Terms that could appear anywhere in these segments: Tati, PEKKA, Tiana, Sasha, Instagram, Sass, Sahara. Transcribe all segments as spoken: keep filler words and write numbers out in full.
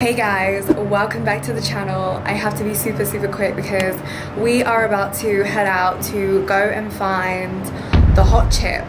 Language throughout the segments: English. Hey guys, welcome back to the channel. I have to be super super quick because we are about to head out to go and find the hot chip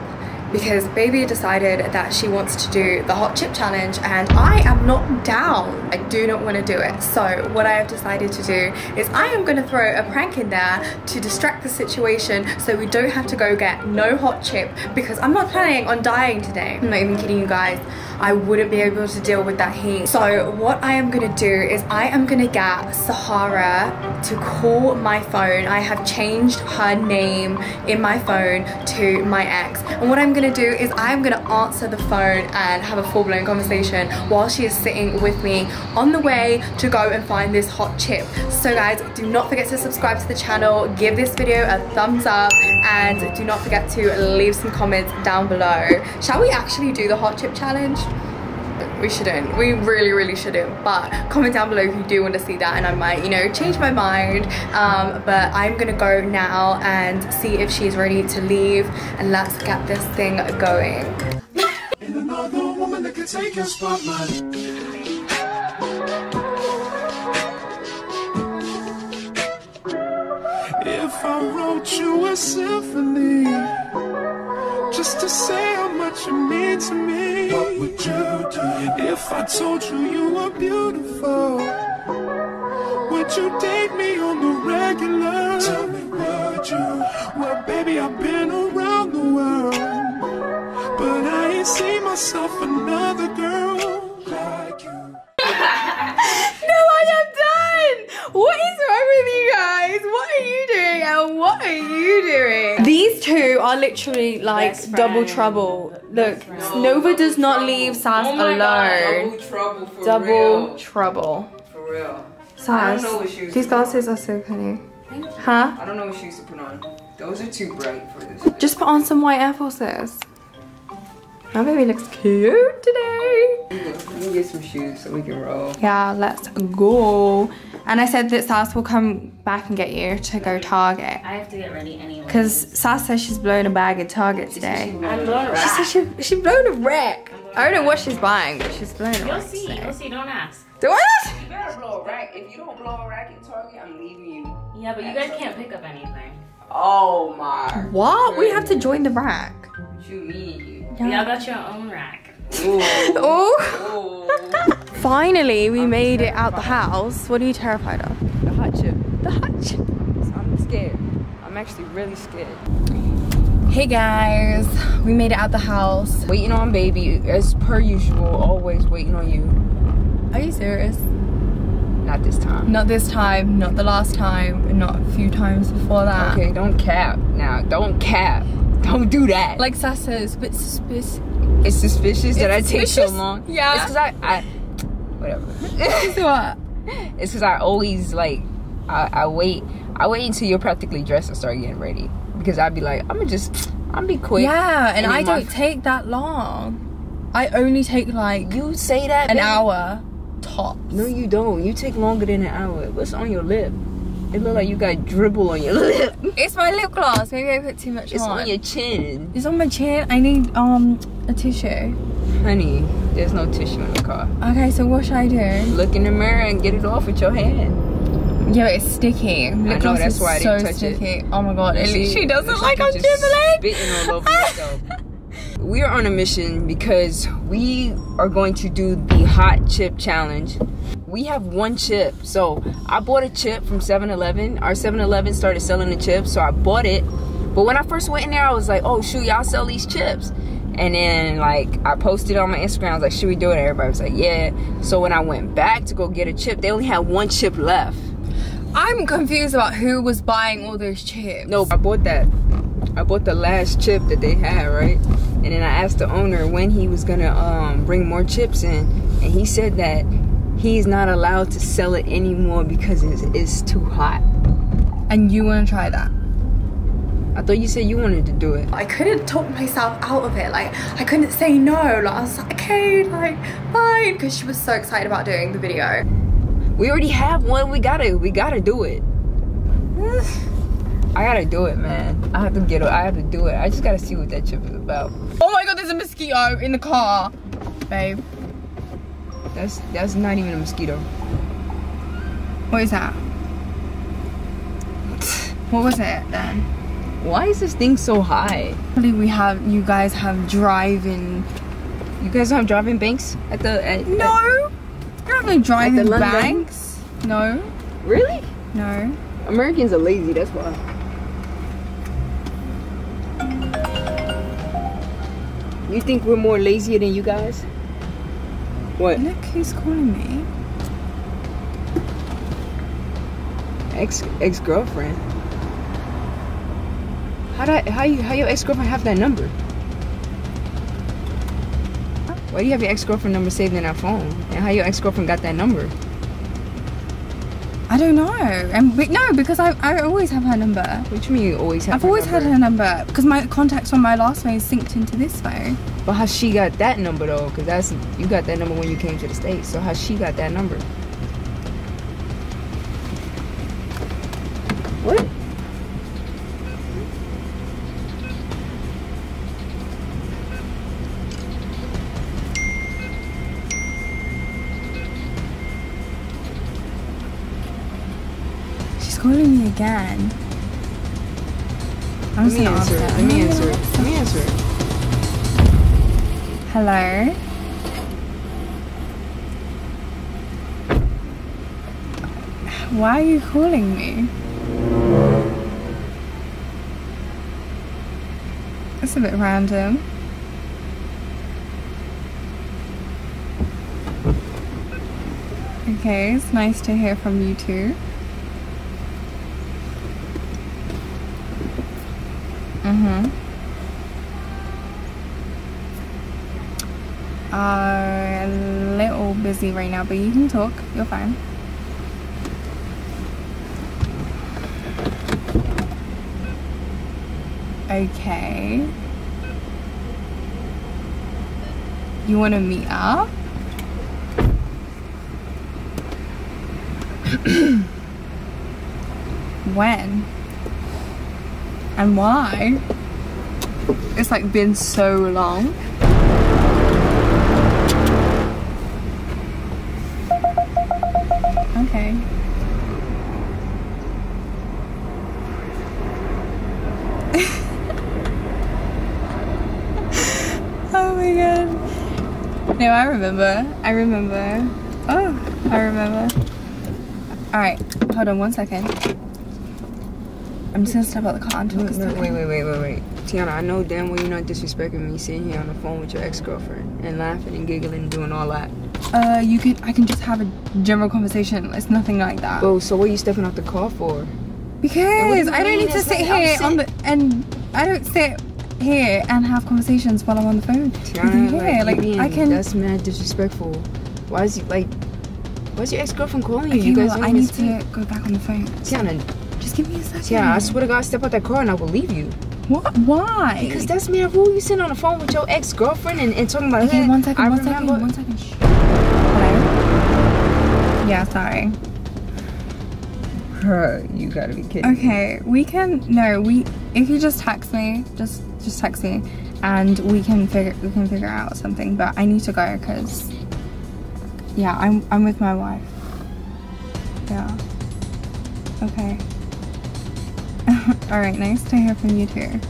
because baby decided that she wants to do the hot chip challenge and I am not down. I do not want to do it. So what I have decided to do is I am going to throw a prank in there to distract the situation so we don't have to go get no hot chip because I'm not planning on dying today. I'm not even kidding you guys. I wouldn't be able to deal with that heat. So what I am gonna do is I am gonna get Sahara to call my phone. I have changed her name in my phone to my ex. And what I'm gonna do is I'm gonna answer the phone and have a full-blown conversation while she is sitting with me on the way to go and find this hot chip. So guys, do not forget to subscribe to the channel, give this video a thumbs up, and do not forget to leave some comments down below. Shall we actually do the hot chip challenge? We shouldn't. We really, really shouldn't. But comment down below if you do want to see that and I might, you know, change my mind. Um, but I'm going to go now and see if she's ready to leave. And let's get this thing going. And another woman that could take your spotlight. If I wrote you a symphony, just to say how much you mean to me, what would you do? If I told you you were beautiful, would you date me on the regular? Tell me, would you? Well, baby, I've been around the world, but I ain't seen myself another girl like you. No, I am done! What is wrong with you guys? What are you doing and what are you doing? These two are literally like double trouble. Look, no, Nova does not trouble. leave Sass oh alone. God, double trouble for double real. Double trouble. For real. Sass, these glasses are so funny. Huh? I don't know what shoes to put on. Those are too bright for this. Just put on some white Air Forces. My baby looks cute today. Let me get some shoes so we can roll. Yeah, let's go. And I said that Sass will come back and get you to go Target. I have to get ready anyway. Because Sass says she's blown a bag at Target today. I'm blown a rack. She said she, she blown a rack. Blown I don't know what she's buying, but she's blown a rack. You'll see, today. You'll see, don't ask. Do I? You better blow a rack. If you don't blow a rack at Target, I'm leaving you. Yeah, but you guys can't pick up anything. Oh my. What? Goodness. We have to join the rack. What you mean? Y'all yeah, got your own rack. Oh! Finally, we I'm made terrified. it out the house. What are you terrified of? The hot chip. The hot chip. I'm scared. I'm actually really scared. Hey guys, we made it out the house. Waiting on baby, as per usual. Always waiting on you. Are you serious? Not this time. Not this time. Not the last time. Not a few times before that. Okay, don't cap. Now, don't cap. Don't do that. Like Sasha says, but suspicious. It's suspicious it's that I suspicious? take so long. Yeah. It's because I, I, whatever. It's what? It's because I always like, I, I wait, I wait until you're practically dressed and start getting ready. Because I'd be like, I'm gonna just, I'm be quick. Yeah, and, and I don't take that long. I only take like you say that an baby? hour tops. No, you don't. You take longer than an hour. What's on your lip? It look like you got dribble on your lip. It's my lip gloss. Maybe I put too much it's on. It's on your chin. It's on my chin. I need um a tissue. Honey, there's no tissue in the car. Okay, so what should I do? Look in the mirror and get it off with your hand. Yeah, but it's sticky. Lip I gloss know, that's is why I didn't so touch sticky. It. Oh my god, it literally doesn't it's like I'm dribbling. All over yourself. We are on a mission because we are going to do the hot chip challenge. We have one chip, so I bought a chip from seven eleven. Our seven eleven started selling the chips, so I bought it. But when I first went in there, I was like, oh shoot, y'all sell these chips. And then like I posted on my Instagram, I was like, should we do it? And everybody was like, yeah. So when I went back to go get a chip, they only had one chip left. I'm confused about who was buying all those chips. No, I bought that. I bought the last chip that they had, right? And then I asked the owner when he was gonna um, bring more chips in, and he said that he's not allowed to sell it anymore because it's, it's too hot. And you want to try that? I thought you said you wanted to do it. I couldn't talk myself out of it. Like, I couldn't say no. Like, I was like, okay, like, fine. Because she was so excited about doing the video. We already have one. We gotta, we gotta do it. I gotta do it, man. I have to get it. I have to do it. I just gotta see what that chip is about. Oh my god, there's a mosquito in the car. Babe. That's that's not even a mosquito. What is that? What was it then? Why is this thing so high? Hopefully we have you guys have drive-in. You guys don't have drive-in banks at the at, no. You don't have no drive-in banks. No. Really? No. Americans are lazy. That's why. You think we're more lazier than you guys? What? Look who's calling me. Ex ex girlfriend. How do I, how you how your ex girlfriend have that number? Why do you have your ex girlfriend number saved in our phone? And how your ex girlfriend got that number? I don't know. And no, because I I always have her number. What do you mean you always have? I've her always number? had her number because my contacts on my last phone synced into this phone. But how she got that number though? Because that's you got that number when you came to the States. So how she got that number? What? Calling me again. I'm Let me answer it. Let me answer it. Let me answer it. Hello? Why are you calling me? That's a bit random. Okay, it's nice to hear from you too. Mm-hmm. Uh, a little busy right now, but you can talk. You're fine. Okay. You want to meet up? When? And why? It's like been so long. Okay. Oh my god. No, I remember. I remember. Oh, I remember. Alright, hold on one second. I'm just gonna step out the car until it's done. Wait, wait, wait, wait, wait. Tiana, I know damn well you're not disrespecting me sitting here on the phone with your ex-girlfriend and laughing and giggling and doing all that. Uh, you can, I can just have a general conversation. It's nothing like that. Oh, so what are you stepping out the car for? Because I don't need to sit here on the, and I don't sit here and have conversations while I'm on the phone. Tiana, like, I can. That's mad disrespectful. Why is he, like, why's your ex-girlfriend calling you? You guys don't need to. I need to go back on the phone. Tiana. Just give me a second. Yeah, I swear to God, step out that car and I will leave you. What? Why? Because that's mad rude. You sitting on the phone with your ex-girlfriend and, and talking about okay, her. One second, I one remember. second, one second. Shh. Hello? Yeah, sorry. Bro, you gotta be kidding Okay, me. we can, no, we, if you just text me, just, just text me and we can figure, we can figure out something, but I need to go because, yeah, I'm, I'm with my wife. Yeah. Okay. All right, nice to hear from you too.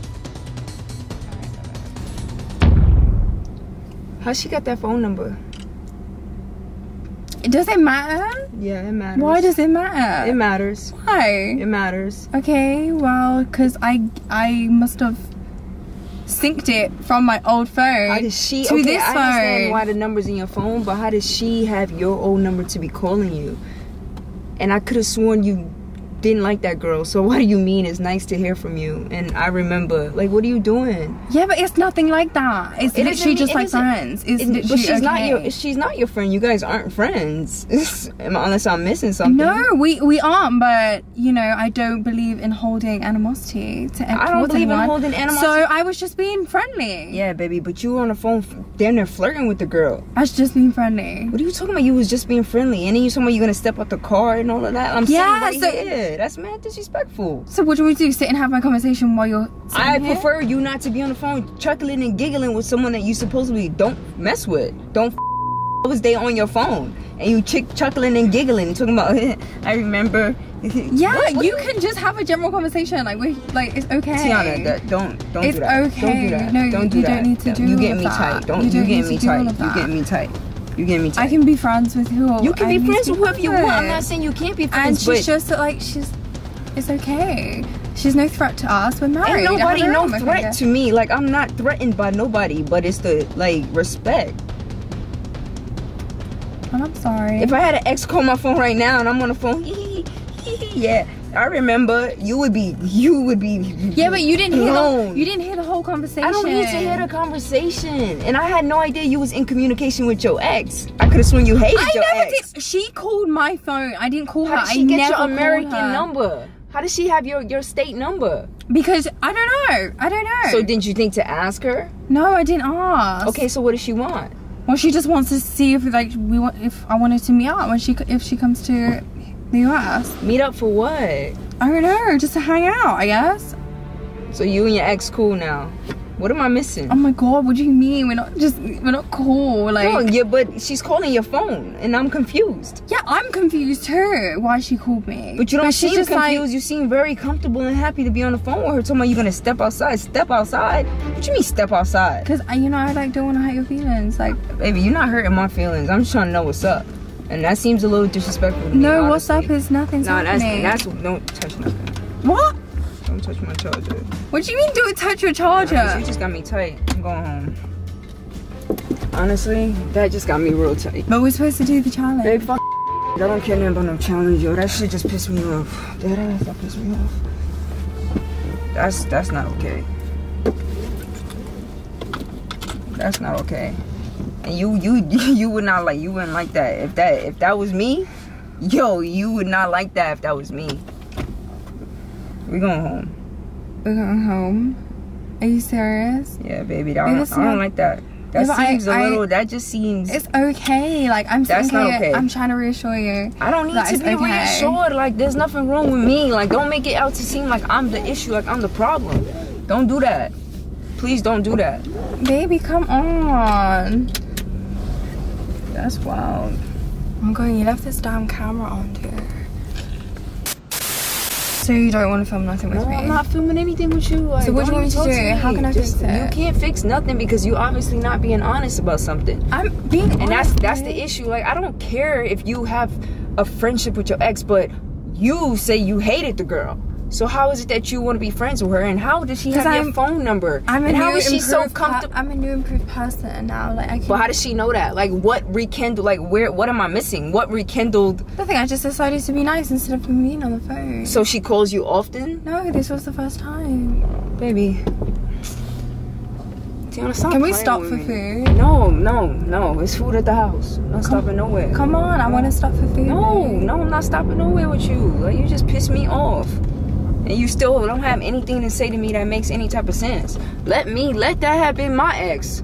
How she got that phone number? It doesn't matter? Yeah, it matters. Why does it matter? It matters. Why? It matters. Okay, well, cause I I must have synced it from my old phone how did she, to okay, this I phone. I understand why the number's in your phone, but how did she have your old number to be calling you? And I could have sworn you didn't like that girl, so what do you mean it's nice to hear from you and I remember? Like, what are you doing? Yeah, but it's nothing like that. It's it literally just it like friends. It's it, but she's okay. not your she's not your friend. You guys aren't friends. Unless I'm missing something. No, we we aren't, but you know, I don't believe in holding animosity to I don't believe anyone. in holding animosity. So I was just being friendly. Yeah, baby, but you were on the phone damn near flirting with the girl. I was just being friendly. What are you talking about? You was just being friendly and then you talking about you're gonna step out the car and all of that. I'm yeah, saying right so here. That's mad disrespectful. So what do we do? Sit and have my conversation while you're sitting I here? prefer you not to be on the phone chuckling and giggling with someone that you supposedly don't mess with. Don't f was they on your phone and you ch chuckling and giggling, talking about I remember. Yeah, what? You can just have a general conversation. Like we, like it's okay. Tiana, that, don't don't it's do that. It's okay. Don't do that. No, don't do you that. Don't need to do you get me that. Tight. Don't you, don't you, get, me do tight. you get me tight. You get me tight. You get me tight. I can be friends with who you can I be friends with whoever you want. I'm not saying you can't be friends. And she's just like she's. It's okay. She's no threat to us. We're married. Ain't nobody no threat finger. to me. Like I'm not threatened by nobody. But it's the like respect. I'm sorry. If I had an ex call my phone right now and I'm on the phone, hee hee hee, yeah, I remember you would be, you would be. Yeah, but you didn't hear the, you didn't hear the whole conversation. I don't need to hear the conversation. And I had no idea you was in communication with your ex. I could have sworn you hated I your never ex. Did. She called my phone. I didn't call How her. Did she I get never your American her. number? How does she have your your state number? Because I don't know. I don't know. So didn't you think to ask her? No, I didn't ask. Okay, so what does she want? Well, she just wants to see if like we want if I wanted to meet up when she if she comes to the U S. Meet up for what? I don't know, just to hang out, I guess. So you and your ex cool now? What am I missing? Oh my god, what do you mean? We're not just we're not cool. Like no, yeah, but she's calling your phone, and I'm confused. Yeah, I'm confused too. Why she called me? But you don't but seem confused. Like, you seem very comfortable and happy to be on the phone with her. Talking about you're gonna step outside. Step outside. What you mean step outside? Cause you know I like don't want to hurt your feelings. Like baby, you're not hurting my feelings. I'm just trying to know what's up, and that seems a little disrespectful to me. No, honestly. What's up is nothing's nah, happening. That's, that's don't touch nothing. What? Don't touch my charger. What do you mean don't touch your charger? Nah, you just got me tight. I'm going home. Honestly, that just got me real tight. But we're supposed to do the challenge. They fuck. I don't care nothing about no challenge, yo. That shit just pissed me off. That ass that pissed me off. That's that's not okay. That's not okay. And you you you would not like you wouldn't like that. If that if that was me, yo, you would not like that if that was me. We're going home. We're going home? Are you serious? Yeah, baby. I don't, I don't like that. That yeah, seems I, a little... I, that just seems... It's okay. Like, I'm... That's okay. not okay. I'm trying to reassure you. I don't need that to be okay. reassured. Like, there's nothing wrong with me. Like, don't make it out to seem like I'm the issue. Like, I'm the problem. Don't do that. Please don't do that. Baby, come on. That's wild. I'm going... You left this damn camera on, dude. So you don't want to film nothing with no, me? I'm not filming anything with you. Like, so what do you want me to do? To How can I Just, fix it? You can't fix nothing because you obviously not being honest about something. I'm being honest. And that's that's the issue. Like, I don't care if you have a friendship with your ex, but you say you hated the girl. So how is it that you want to be friends with her? And how does she have I'm, your phone number? I'm and how is she so comfortable? I'm a new improved person now. Like, I can't. But how does she know that? Like, what rekindled? Like, where? What am I missing? What rekindled? Nothing. I just decided to be nice instead of being on the phone. So she calls you often? No, this was the first time. Baby. Tiana, stop Can we stop for me. food? No, no, no. It's food at the house. I'm not stopping nowhere. Come on, I want to stop for food. No, no, I'm not stopping nowhere with you. Like, you just pissed me off. And you still don't have anything to say to me that makes any type of sense. Let me, let that have been my ex.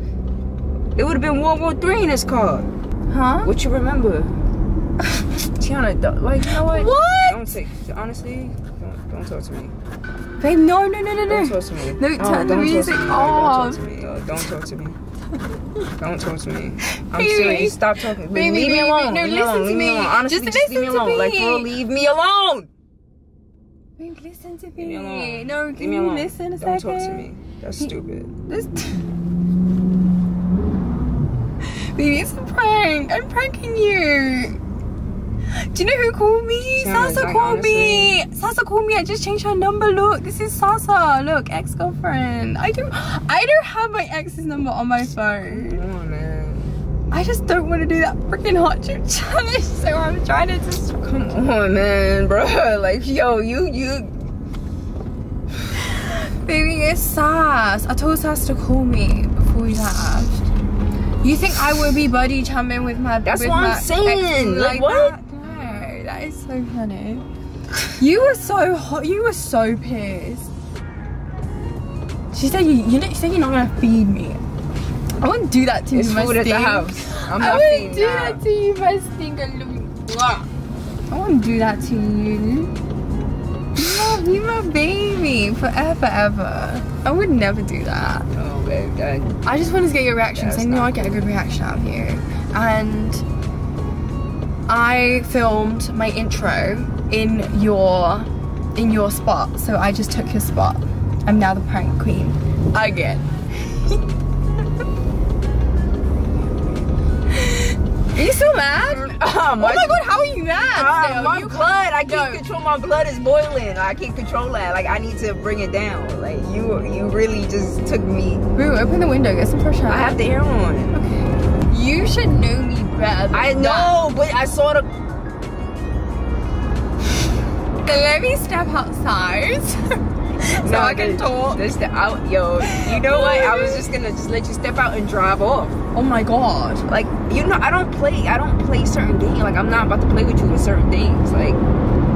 It would have been World War Three in this car. Huh? What you remember? Tiana, like, you know what? What? Don't take, honestly, don't, don't talk to me. Babe, no, no, no, no, no. Don't talk to me. No, no turn the music off. Don't talk to me. Don't talk to me. I'm serious. Stop talking. Baby, leave me alone. No, listen to me. Honestly, just leave me alone. Like, bro, leave me alone. Babe, listen to me. me no, can me you alone. listen a Don't second? Don't talk to me. That's he, stupid. That's Baby, it's a prank. I'm pranking you. Do you know who called me? Tiana, Sasha like, called honestly, me. Sasha called me. I just changed her number. Look, this is Sasha. Look, ex-girlfriend. I don't. I don't have my ex's number on my phone. Come on, man. I just don't want to do that freaking hot chip challenge. So I'm trying to just. Come on, man, bro. Like, yo, you, you. Baby, it's Sass. I told Sass to call me before we left. You think I would be buddy chumming with my? That's with what my I'm saying. Like, like what? That? No, that is so funny. You were so hot. You were so pissed. She said, "You, you know, you said you're not gonna feed me." I wouldn't do that to it's you, my stink. It's food at the house. I'm not feeding you. I wouldn't do that to you, my stink. I won't do that to you. You're my, you're my baby forever, ever. I would never do that. Oh, babe, that I just wanted to get your reaction because I knew I'd get a good reaction out of you. and I filmed my intro in your in your spot, so I just took your spot. I'm now the prank queen again. Are you still mad? Um, oh my god, how are you mad still? Uh, my you blood, I can't no. control, my blood is boiling. I can't control that. Like, I need to bring it down. Like, you you really just took me. Boo, open the window, get some fresh air. I have the air on. Okay. You should know me better than I know, that. But I saw the... So let me step outside. So no, I can talk. This the out, yo. You know what? I was just gonna just let you step out and drive off. Oh my god! Like, you know, I don't play. I don't play certain games. Like, I'm not about to play with you in certain things. Like,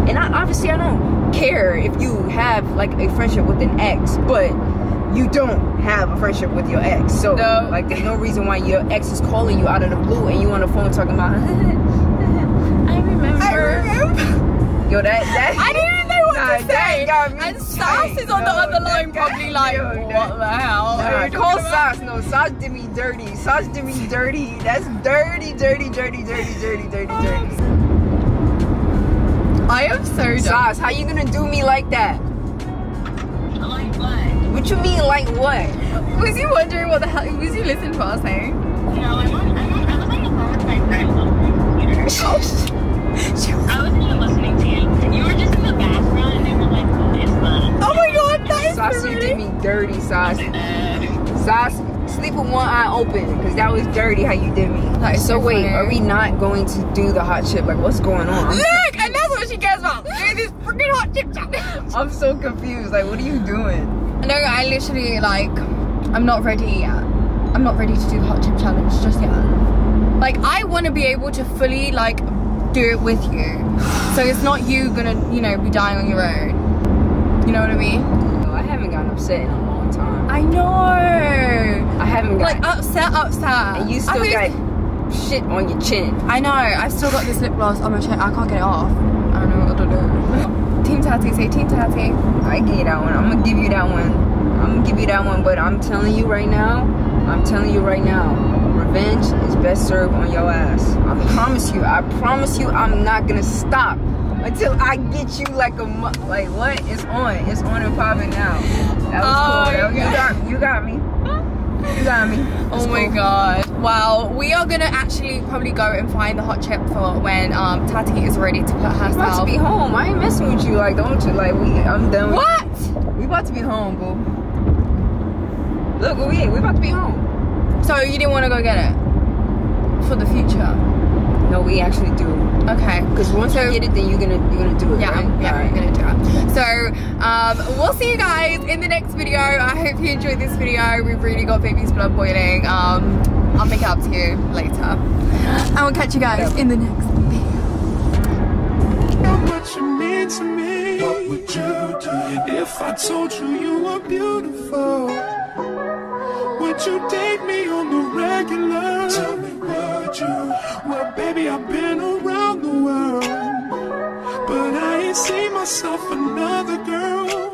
and I obviously I don't care if you have like a friendship with an ex, but you don't have a friendship with your ex. So no. Like, there's no reason why your ex is calling you out of the blue and you on the phone talking about. I remember. I remember. Yo, that that. I didn't know what nah, to say. Got me. And Sass is on no, the other line, probably like, yo, what that, the hell? Nah, you call Sass. No, Sass did me dirty. Sass did me dirty. That's dirty, dirty, dirty, dirty, dirty, dirty, dirty. I am so dirty. Sass, how you gonna do me like that? Like what? What you mean, like what? Was you wondering what the hell? Was you listening to what I was saying? No, I'm on. I'm on. I was on the phone with my friend on the computer. Oh. I wasn't even listening to you. You were just in the background, and they were like, "Oh my god, that is Sass, you did me dirty, Sass. Sass, sleep with one eye open, because that was dirty how you did me. Like, so wait, are we not going to do the hot chip? Like, what's going on? Look, and that's what she cares about. Doing this freaking hot chip challenge. I'm so confused. Like, what are you doing? No, I literally, like, I'm not ready yet. I'm not ready to do the hot chip challenge just yet. Like, I want to be able to fully, like, do it with you. So it's not you gonna, you know, be dying on your own. You know what I mean? I haven't gotten upset in a long time. I know. I haven't gotten like upset, upset. And you still got shit on your chin. I know. I've still got this lip gloss on my chin. I can't get it off. I don't know what to do. Team Tati, say Team Tati. I get that one. I'm gonna give you that one. I'm gonna give you that one. But I'm telling you right now. I'm telling you right now. Revenge is best served on your ass. I promise you. I promise you. I'm not gonna stop until I get you like a mu like what? It's on. It's on and popping now. That was oh, cool. You got, you got me. You got me. That's oh my cool. god. Well, we are gonna actually probably go and find the hot chip for when um Tati is ready to put herself. We're about to be home. I ain't messing with you. Like, don't you? Like, we. I'm done. What? With we about to be home, boo. Look what we. We about to be home. So you didn't want to go get it for the future. No, we actually do. Okay. Because once so, you get it, then you're gonna you're gonna do it. Yeah, right? yeah, right. We're gonna do it. So um, we'll see you guys in the next video. I hope you enjoyed this video. We've really got baby's blood boiling. Um, I'll make it up to you later. I will catch you guys in the next video. What you mean to me? What would you do if I told you you were beautiful? Would you date me on the regular? Tell me what you. Well, baby, I've been around the world, but I ain't seen myself another girl.